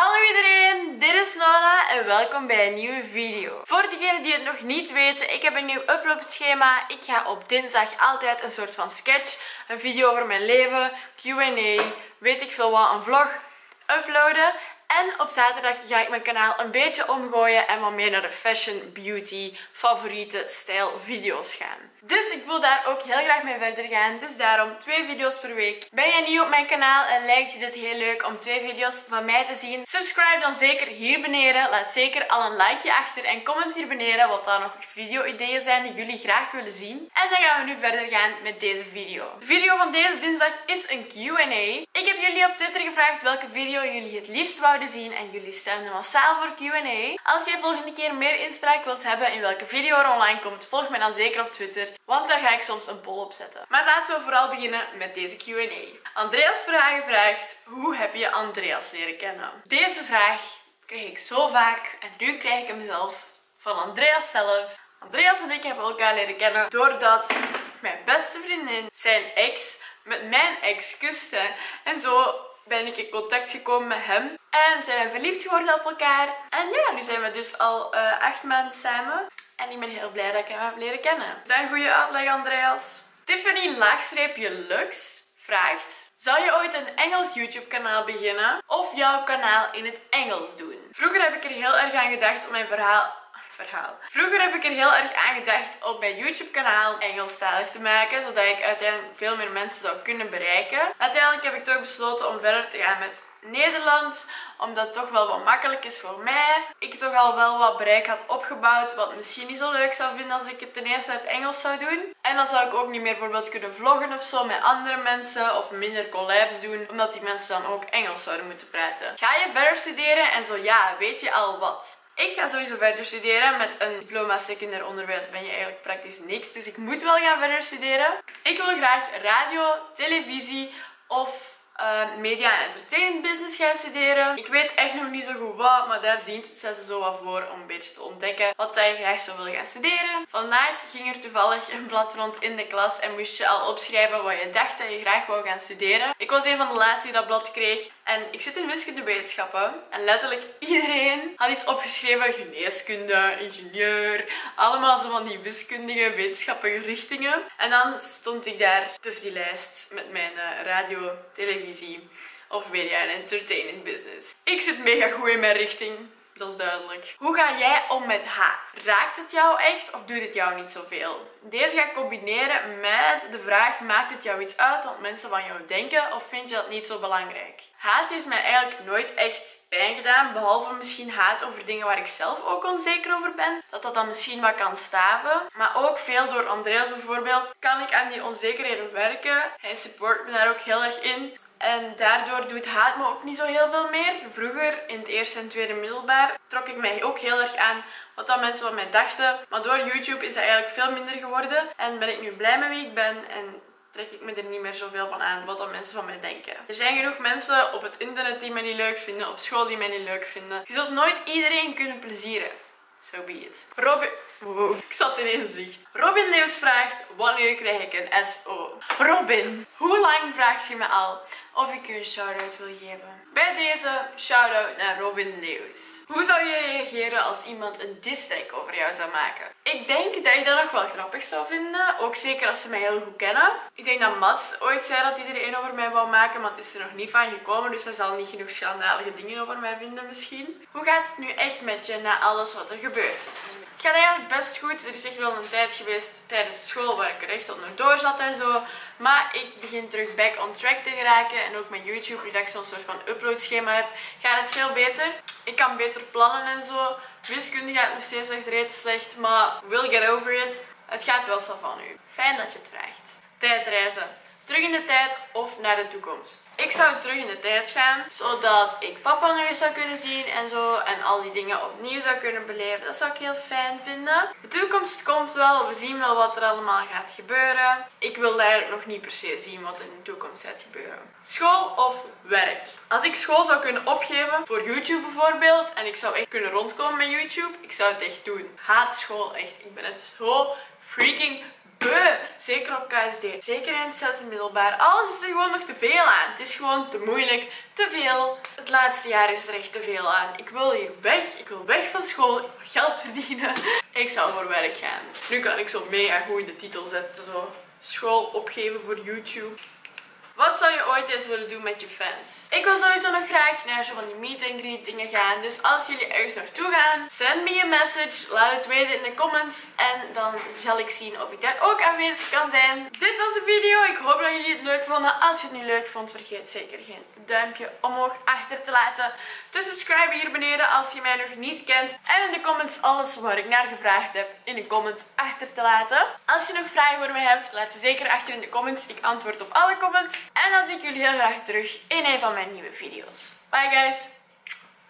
Hallo iedereen, dit is Nona en welkom bij een nieuwe video. Voor degenen die het nog niet weten, ik heb een nieuw uploadschema. Ik ga op dinsdag altijd een soort van sketch, een video over mijn leven, Q&A, weet ik veel wat, een vlog, uploaden. En op zaterdag ga ik mijn kanaal een beetje omgooien en wat meer naar de fashion, beauty, favoriete stijl video's gaan. Dus ik wil daar ook heel graag mee verder gaan, dus daarom 2 video's per week. Ben jij nieuw op mijn kanaal en lijkt je dit heel leuk om 2 video's van mij te zien? Subscribe dan zeker hier beneden, laat zeker al een likeje achter en comment hier beneden wat daar nog video-ideeën zijn die jullie graag willen zien. En dan gaan we nu verder gaan met deze video. De video van deze dinsdag is een Q&A. Ik heb jullie op Twitter gevraagd welke video jullie het liefst wouden zien en jullie stemden massaal voor Q&A. Als jij volgende keer meer inspraak wilt hebben in welke video er online komt, volg mij dan zeker op Twitter, want daar ga ik soms een poll op zetten. Maar laten we vooral beginnen met deze Q&A. Andreas Verhagen vraagt: hoe heb je Andreas leren kennen? Deze vraag kreeg ik zo vaak en nu krijg ik hem zelf van Andreas zelf. Andreas en ik hebben elkaar leren kennen doordat mijn beste vriendin zijn ex met mijn ex kuste en zo ben ik in contact gekomen met hem. En zijn we verliefd geworden op elkaar. En ja, nu zijn we dus al 8 maanden samen. En ik ben heel blij dat ik hem heb leren kennen. Is dat een goede uitleg, Andreas? Tiffany Laagstreepje Lux vraagt: zou je ooit een Engels YouTube kanaal beginnen? Of jouw kanaal in het Engels doen? Vroeger heb ik er heel erg aan gedacht om mijn Vroeger heb ik er heel erg aan gedacht om mijn YouTube kanaal Engelstalig te maken, zodat ik uiteindelijk veel meer mensen zou kunnen bereiken. Uiteindelijk heb ik toch besloten om verder te gaan met Nederland, omdat het toch wel wat makkelijk is voor mij. Ik toch al wel wat bereik had opgebouwd, wat misschien niet zo leuk zou vinden als ik het ten eerste in het Engels zou doen. En dan zou ik ook niet meer bijvoorbeeld kunnen vloggen of zo met andere mensen of minder collabs doen, omdat die mensen dan ook Engels zouden moeten praten. Ga je verder studeren en zo ja, weet je al wat? Ik ga sowieso verder studeren. Met een diploma secundair onderwijs ben je eigenlijk praktisch niks. Dus ik moet wel gaan verder studeren. Ik wil graag radio, televisie of media en entertainment business gaan studeren. Ik weet echt nog niet zo goed wat, maar daar dient het zesde zo wat voor om een beetje te ontdekken wat je graag zou willen gaan studeren. Vandaag ging er toevallig een blad rond in de klas en moest je al opschrijven wat je dacht dat je graag wou gaan studeren. Ik was een van de laatste die dat blad kreeg en ik zit in wiskundewetenschappen en letterlijk iedereen had iets opgeschreven: geneeskunde, ingenieur, allemaal zo van die wiskundige, wetenschappige richtingen. En dan stond ik daar tussen die lijst met mijn radio, televisie of media en entertainment business. Ik zit mega goed in mijn richting, dat is duidelijk. Hoe ga jij om met haat? Raakt het jou echt of doet het jou niet zoveel? Deze ga ik combineren met de vraag: maakt het jou iets uit wat mensen van jou denken of vind je dat niet zo belangrijk? Haat heeft mij eigenlijk nooit echt pijn gedaan, behalve misschien haat over dingen waar ik zelf ook onzeker over ben. Dat dan misschien wat kan staven. Maar ook veel door Andreas bijvoorbeeld kan ik aan die onzekerheden werken. Hij support me daar ook heel erg in. En daardoor doet haat me ook niet zo heel veel meer. Vroeger, in het eerste en tweede middelbaar, trok ik mij ook heel erg aan wat dan mensen van mij dachten. Maar door YouTube is dat eigenlijk veel minder geworden. En ben ik nu blij met wie ik ben en trek ik me er niet meer zoveel van aan wat dan mensen van mij denken. Er zijn genoeg mensen op het internet die mij niet leuk vinden, op school die mij niet leuk vinden. Je zult nooit iedereen kunnen plezieren. So be it. Robin... Wow, ik zat ineens zicht. Robin Leus vraagt: wanneer krijg ik een SO? Robin, hoe lang vraag je me al of ik je een shout-out wil geven? Bij deze, shout-out naar Robin Leus. Hoe zou je reageren als iemand een diss-track over jou zou maken? Ik denk dat je dat nog wel grappig zou vinden, ook zeker als ze mij heel goed kennen. Ik denk dat Mats ooit zei dat iedereen over mij wou maken, maar het is er nog niet van gekomen, dus hij zal niet genoeg schandalige dingen over mij vinden misschien. Hoe gaat het nu echt met je na alles wat er gebeurd is? Het gaat eigenlijk best goed. Er is echt wel een tijd geweest tijdens school waar ik er echt onderdoor zat en zo. Maar ik begin terug back on track te geraken. En ook met YouTube, nu dat ik zo'n soort van uploadschema heb, gaat het veel beter. Ik kan beter plannen en zo. Wiskunde gaat nog steeds echt redelijk slecht, maar we'll get over it. Het gaat wel zo van nu. Fijn dat je het vraagt. Tijdreizen. Terug in de tijd of naar de toekomst? Ik zou terug in de tijd gaan, zodat ik papa nog eens zou kunnen zien en zo. En al die dingen opnieuw zou kunnen beleven. Dat zou ik heel fijn vinden. De toekomst komt wel. We zien wel wat er allemaal gaat gebeuren. Ik wil eigenlijk nog niet per se zien wat er in de toekomst gaat gebeuren. School of werk? Als ik school zou kunnen opgeven, voor YouTube bijvoorbeeld, en ik zou echt kunnen rondkomen met YouTube, ik zou het echt doen. Haat school, echt. Ik ben het zo freaking beu. Zeker op KSD. Zeker in het zesde middelbaar. Alles is er gewoon nog te veel aan. Het is gewoon te moeilijk. Te veel. Het laatste jaar is er echt te veel aan. Ik wil hier weg. Ik wil weg van school. Ik wil geld verdienen. Ik zou voor werk gaan. Nu kan ik zo mega goed in de titel zetten. Zo school opgeven voor YouTube. Wat zou je ooit eens willen doen met je fans? Ik wil sowieso nog graag naar zo van die meet-and-greet dingen gaan. Dus als jullie ergens naartoe gaan, send me een message. Laat het weten in de comments. En dan zal ik zien of ik daar ook aanwezig kan zijn. Dit was de video. Ik hoop dat jullie het leuk vonden. Als je het niet leuk vond, vergeet zeker geen duimpje omhoog achter te laten. Dus subscribe hier beneden als je mij nog niet kent. En in de comments alles waar ik naar gevraagd heb in de comments achter te laten. Als je nog vragen voor mij hebt, laat ze zeker achter in de comments. Ik antwoord op alle comments. En dan zie ik jullie heel graag terug in een van mijn nieuwe video's. Bye guys!